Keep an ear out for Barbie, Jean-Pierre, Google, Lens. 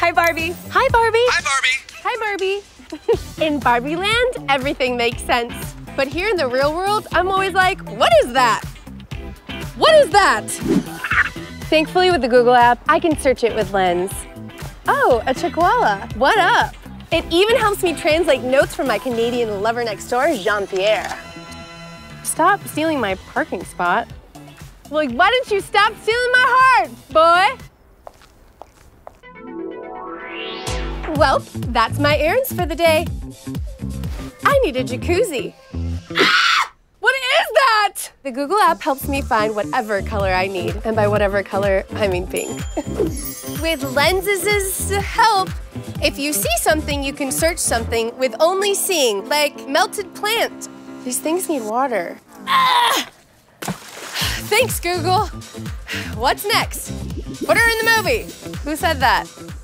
Hi, Barbie. Hi, Barbie. Hi, Barbie. Hi, Barbie. In Barbie land, everything makes sense. But here in the real world, I'm always like, what is that? What is that? Thankfully, with the Google app, I can search it with Lens. Oh, a chihuahua. What up? It even helps me translate notes from my Canadian lover next door, Jean-Pierre. Stop stealing my parking spot. Well, why don't you stop stealing my heart, boy? Well, that's my errands for the day. I need a jacuzzi. Ah! What is that? The Google app helps me find whatever color I need. And by whatever color, I mean pink. With Lens's help, if you see something, you can search something with only seeing, like melted plant. These things need water. Ah! Thanks, Google. What's next? Put her in the movie. Who said that?